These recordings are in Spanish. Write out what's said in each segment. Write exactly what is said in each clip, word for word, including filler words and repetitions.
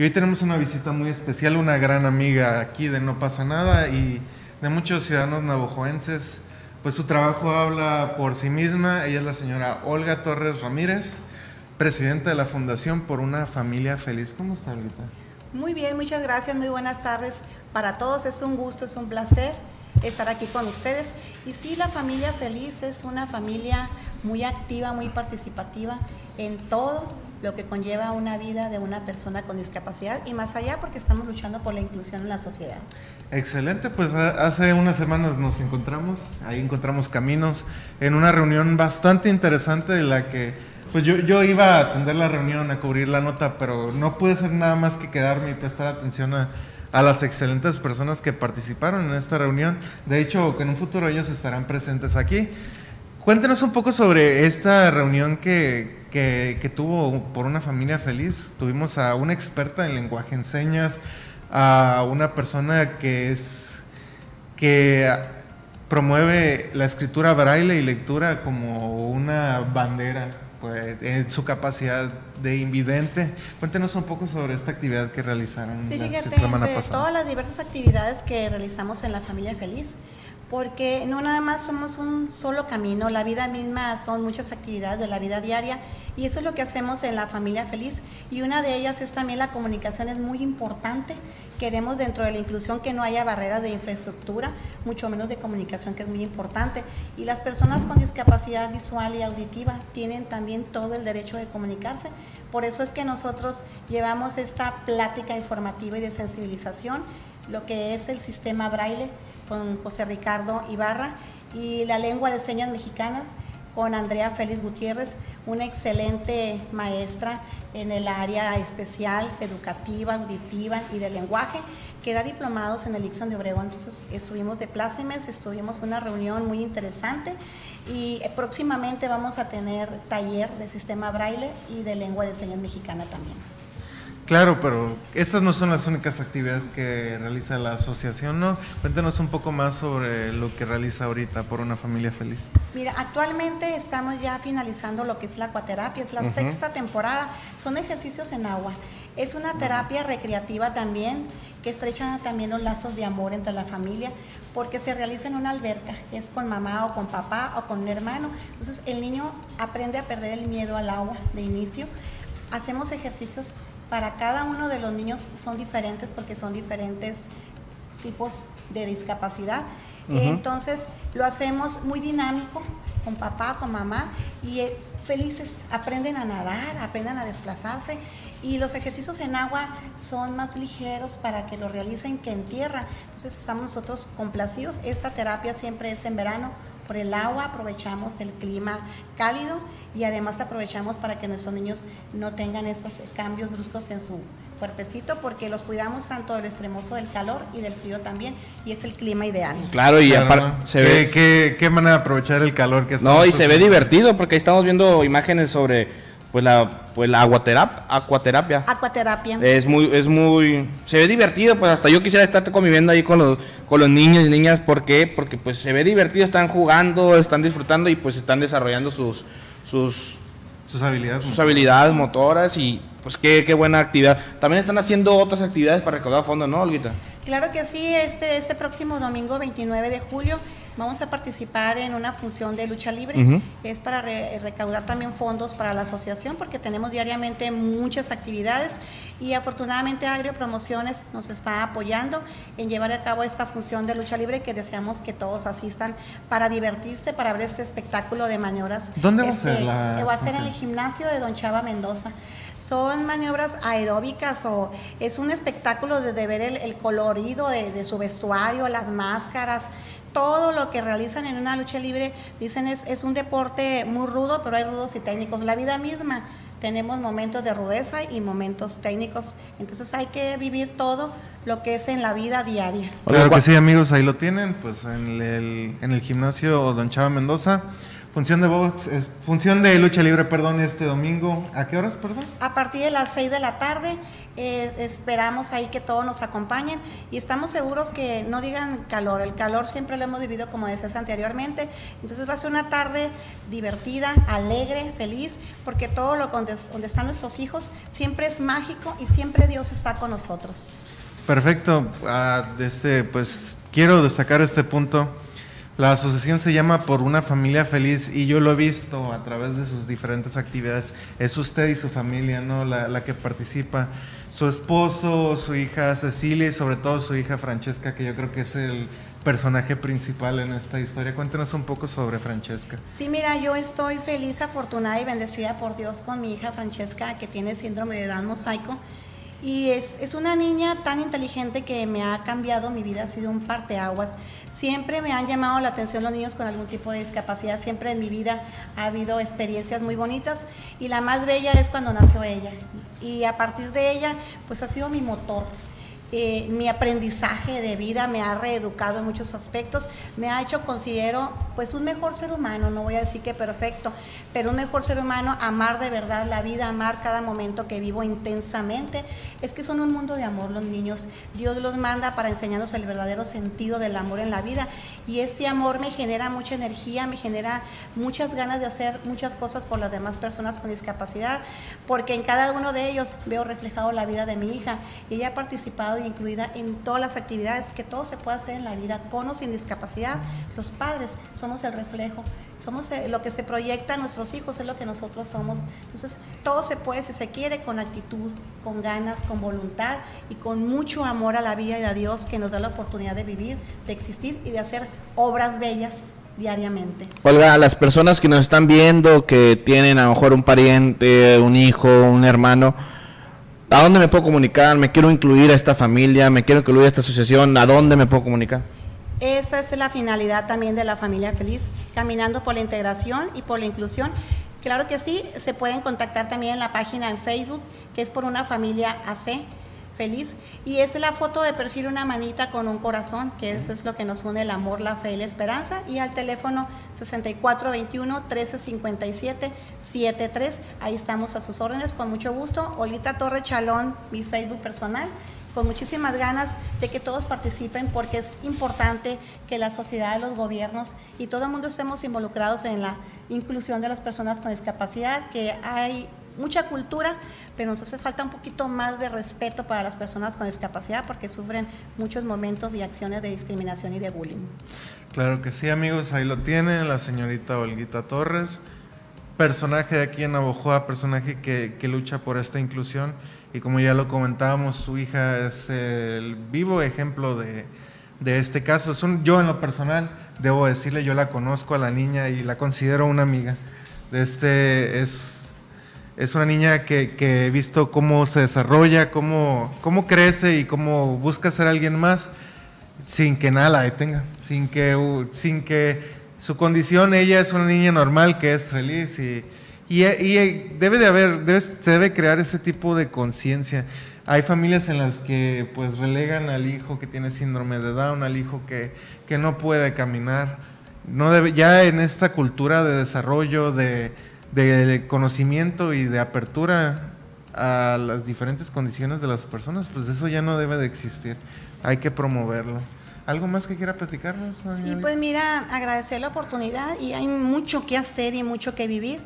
Y hoy tenemos una visita muy especial, una gran amiga aquí de No Pasa Nada y de muchos ciudadanos navajoenses. Pues su trabajo habla por sí misma. Ella es la señora Olga Torres Ramírez, presidenta de la Fundación por una Familia Feliz. ¿Cómo está, Olguita? Muy bien, muchas gracias, muy buenas tardes para todos. Es un gusto, es un placer estar aquí con ustedes. Y sí, la familia feliz es una familia muy activa, muy participativa en todo lo que conlleva una vida de una persona con discapacidad y más allá, porque estamos luchando por la inclusión en la sociedad. Excelente, pues hace unas semanas nos encontramos, ahí encontramos caminos en una reunión bastante interesante de la que pues yo, yo iba a atender la reunión, a cubrir la nota, pero no pude hacer nada más que quedarme y prestar atención a a las excelentes personas que participaron en esta reunión. De hecho, que en un futuro ellos estarán presentes aquí. Cuéntenos un poco sobre esta reunión que, que, que tuvo por una familia feliz. Tuvimos a una experta en lenguaje en señas, a una persona que, es, que promueve la escritura braille y lectura como una bandera, pues, en su capacidad de invidente. Cuéntenos un poco sobre esta actividad que realizaron sí, la fíjate, semana de pasada. Todas las diversas actividades que realizamos en la familia feliz, porque no nada más somos un solo camino, la vida misma son muchas actividades de la vida diaria y eso es lo que hacemos en la familia feliz, y una de ellas es también la comunicación. Es muy importante, queremos dentro de la inclusión que no haya barreras de infraestructura, mucho menos de comunicación, que es muy importante, y las personas con discapacidad visual y auditiva tienen también todo el derecho de comunicarse. Por eso es que nosotros llevamos esta plática informativa y de sensibilización, lo que es el sistema braille con José Ricardo Ibarra y la lengua de señas mexicana con Andrea Félix Gutiérrez, una excelente maestra en el área especial, educativa, auditiva y del lenguaje, que da diplomados en el Ixón de Obregón. Entonces estuvimos de plácemes, estuvimos una reunión muy interesante y próximamente vamos a tener taller de sistema braille y de lengua de señas mexicana también. Claro, pero estas no son las únicas actividades que realiza la asociación, ¿no? Cuéntanos un poco más sobre lo que realiza ahorita por una familia feliz. Mira, actualmente estamos ya finalizando lo que es la acuaterapia, es la uh-huh. sexta temporada, son ejercicios en agua. Es una terapia recreativa también, que estrecha también los lazos de amor entre la familia, porque se realiza en una alberca, es con mamá o con papá o con un hermano. Entonces el niño aprende a perder el miedo al agua de inicio. Hacemos ejercicios para cada uno de los niños, son diferentes porque son diferentes tipos de discapacidad. Uh-huh. Entonces lo hacemos muy dinámico, con papá, con mamá, y eh, felices, aprenden a nadar, aprenden a desplazarse, y los ejercicios en agua son más ligeros para que lo realicen que en tierra. Entonces estamos nosotros complacidos. Esta terapia siempre es en verano, por el agua aprovechamos el clima cálido y además aprovechamos para que nuestros niños no tengan esos cambios bruscos en su cuerpecito, porque los cuidamos tanto del extremoso del calor y del frío también, y es el clima ideal. Claro, y aparte claro, se ve ¿Qué, qué, qué manera de aprovechar el calor que está. No, y se ve divertido porque ahí estamos viendo imágenes sobre pues la pues la aguaterapia, acuaterapia. Acuaterapia. Es muy es muy se ve divertido, pues hasta yo quisiera estar conviviendo ahí con los con los niños y niñas. ¿Por qué? Porque pues se ve divertido, están jugando, están disfrutando y pues están desarrollando sus sus sus habilidades sus motoras. habilidades motoras y pues qué, qué buena actividad. También están haciendo otras actividades para recaudar fondos, ¿no, Olguita? Claro que sí, este este próximo domingo veintinueve de julio vamos a participar en una función de lucha libre. Uh-huh. Es para re recaudar también fondos para la asociación, porque tenemos diariamente muchas actividades y afortunadamente Agriopromociones nos está apoyando en llevar a cabo esta función de lucha libre, que deseamos que todos asistan para divertirse, para ver este espectáculo de maniobras. ¿Dónde va este, a ser la...? Va a ser en el gimnasio de Don Chava Mendoza. Son maniobras aeróbicas, o es un espectáculo desde ver el, el colorido de, de su vestuario, las máscaras, todo lo que realizan en una lucha libre. Dicen es, es un deporte muy rudo, pero hay rudos y técnicos. La vida misma, tenemos momentos de rudeza y momentos técnicos, entonces hay que vivir todo lo que es en la vida diaria. Claro que sí, amigos, ahí lo tienen, pues en el, en el gimnasio Don Chava Mendoza. Función de box, es, función de lucha libre, perdón, este domingo. ¿A qué horas, perdón? A partir de las seis de la tarde. Eh, esperamos ahí que todos nos acompañen y estamos seguros que no digan calor. El calor siempre lo hemos vivido, como decías anteriormente. Entonces va a ser una tarde divertida, alegre, feliz, porque todo lo donde, donde están nuestros hijos siempre es mágico y siempre Dios está con nosotros. Perfecto. Ah, este, pues quiero destacar este punto. La asociación se llama Por una Familia Feliz y yo lo he visto a través de sus diferentes actividades. Es usted y su familia, ¿no? La, la que participa, su esposo, su hija Cecilia y sobre todo su hija Francesca, que yo creo que es el personaje principal en esta historia. Cuéntenos un poco sobre Francesca. Sí, mira, yo estoy feliz, afortunada y bendecida por Dios con mi hija Francesca, que tiene síndrome de Down mosaico. Y es, es una niña tan inteligente que me ha cambiado mi vida, ha sido un parteaguas. Siempre me han llamado la atención los niños con algún tipo de discapacidad, siempre en mi vida ha habido experiencias muy bonitas y la más bella es cuando nació ella. Y a partir de ella, pues ha sido mi motor. Eh, mi aprendizaje de vida me ha reeducado en muchos aspectos, me ha hecho, considero, pues un mejor ser humano, no voy a decir que perfecto, pero un mejor ser humano, amar de verdad la vida, amar cada momento que vivo intensamente. Es que son un mundo de amor los niños, Dios los manda para enseñarnos el verdadero sentido del amor en la vida y ese amor me genera mucha energía, me genera muchas ganas de hacer muchas cosas por las demás personas con discapacidad, porque en cada uno de ellos veo reflejado la vida de mi hija y ella ha participado incluida en todas las actividades, que todo se puede hacer en la vida, con o sin discapacidad. Los padres somos el reflejo, somos lo que se proyecta a nuestros hijos, es lo que nosotros somos. Entonces, todo se puede, si se quiere, con actitud, con ganas, con voluntad y con mucho amor a la vida y a Dios, que nos da la oportunidad de vivir, de existir y de hacer obras bellas diariamente. Olga, a las personas que nos están viendo, que tienen a lo mejor un pariente, un hijo, un hermano, ¿a dónde me puedo comunicar? ¿Me quiero incluir a esta familia? ¿Me quiero incluir a esta asociación? ¿A dónde me puedo comunicar? Esa es la finalidad también de la Familia Feliz, caminando por la integración y por la inclusión. Claro que sí, se pueden contactar también en la página en Facebook, que es Por una Familia A C Feliz, y es la foto de perfil, una manita con un corazón, que eso es lo que nos une, el amor, la fe y la esperanza, y al teléfono sesenta y cuatro veintiuno trece cincuenta y siete setenta y tres, ahí estamos a sus órdenes, con mucho gusto. Olita Torres Chalón, mi Facebook personal, con muchísimas ganas de que todos participen, porque es importante que la sociedad, los gobiernos y todo el mundo estemos involucrados en la inclusión de las personas con discapacidad, que hay mucha cultura, pero nos hace falta un poquito más de respeto para las personas con discapacidad, porque sufren muchos momentos y acciones de discriminación y de bullying. Claro que sí, amigos, ahí lo tienen, la señorita Olguita Torres, personaje de aquí en Navojoa, personaje que, que lucha por esta inclusión, y como ya lo comentábamos, su hija es el vivo ejemplo de, de este caso. Es un, yo en lo personal, debo decirle, yo la conozco a la niña y la considero una amiga. Este es... Es una niña que, que he visto cómo se desarrolla, cómo, cómo crece y cómo busca ser alguien más sin que nada la detenga, sin que, sin que su condición, ella es una niña normal que es feliz y, y, y debe de haber, debe, se debe crear ese tipo de conciencia. Hay familias en las que pues relegan al hijo que tiene síndrome de Down, al hijo que, que no puede caminar. No debe, ya en esta cultura de desarrollo, de... de conocimiento y de apertura a las diferentes condiciones de las personas, pues eso ya no debe de existir, hay que promoverlo. ¿Algo más que quiera platicarnos? Sí, pues mira, agradecer la oportunidad, y hay mucho que hacer y mucho que vivir,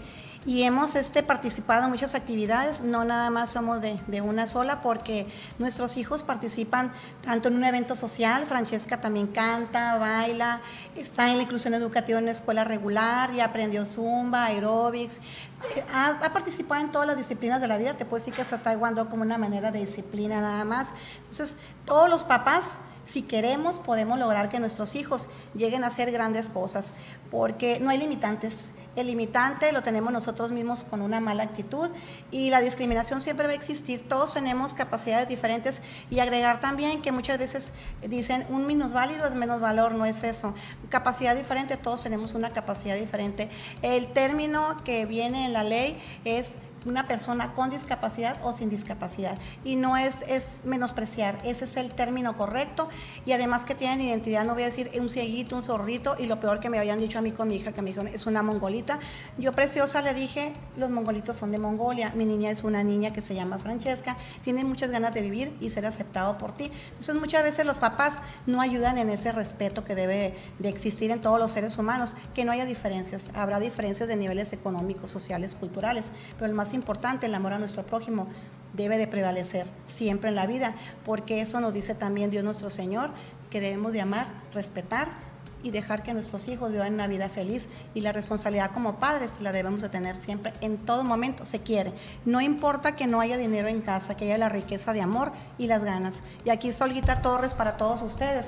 y hemos este, participado en muchas actividades, no nada más somos de, de una sola, porque nuestros hijos participan tanto en un evento social, Francesca también canta, baila, está en la inclusión educativa en la escuela regular, ya aprendió zumba, aeróbics, ha, ha participado en todas las disciplinas de la vida, te puedo decir que hasta taekwondo como una manera de disciplina nada más. Entonces, todos los papás, si queremos, podemos lograr que nuestros hijos lleguen a hacer grandes cosas, porque no hay limitantes. El limitante lo tenemos nosotros mismos con una mala actitud, y la discriminación siempre va a existir, todos tenemos capacidades diferentes, y agregar también que muchas veces dicen un minusválido es menos valor, no es eso, capacidad diferente, todos tenemos una capacidad diferente. El término que viene en la ley es una persona con discapacidad o sin discapacidad. Y no es, es menospreciar, ese es el término correcto. Y además que tienen identidad, no voy a decir un cieguito, un sordito, y lo peor que me habían dicho a mí con mi hija, que me dijeron, es una mongolita. Yo preciosa le dije, los mongolitos son de Mongolia, mi niña es una niña que se llama Francesca, tiene muchas ganas de vivir y ser aceptado por ti. Entonces muchas veces los papás no ayudan en ese respeto que debe de existir en todos los seres humanos, que no haya diferencias, habrá diferencias de niveles económicos, sociales, culturales, pero el más importante, el amor a nuestro prójimo debe de prevalecer siempre en la vida, porque eso nos dice también Dios nuestro Señor, que debemos de amar, respetar y dejar que nuestros hijos vivan una vida feliz, y la responsabilidad como padres la debemos de tener siempre, en todo momento se quiere, no importa que no haya dinero en casa, que haya la riqueza de amor y las ganas. Y aquí está Olguita Torres para todos ustedes,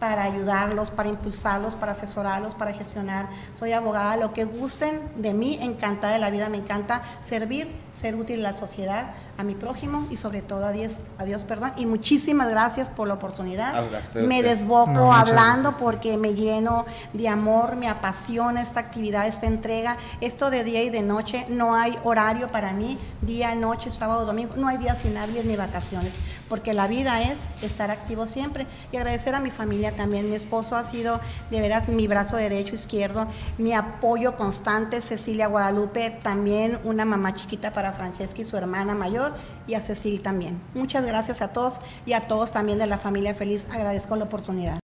para ayudarlos, para impulsarlos, para asesorarlos, para gestionar. Soy abogada, lo que gusten de mí, encantada de la vida, me encanta servir, ser útil a la sociedad, a mi prójimo y sobre todo a Dios, a Dios perdón. Y muchísimas gracias por la oportunidad. Me desboco no, hablando gracias. Porque me lleno de amor, me apasiona esta actividad, esta entrega, esto de día y de noche, no hay horario para mí, día, noche, sábado, domingo, no hay días sin hábiles ni vacaciones, porque la vida es estar activo siempre. Y agradecer a mi familia también, mi esposo ha sido de veras mi brazo derecho, izquierdo, mi apoyo constante, Cecilia Guadalupe, también una mamá chiquita para Francesca y su hermana mayor, y a Cecil también. Muchas gracias a todos y a todos también de la familia feliz. Agradezco la oportunidad.